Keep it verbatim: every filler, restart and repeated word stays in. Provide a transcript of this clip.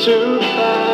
to pass.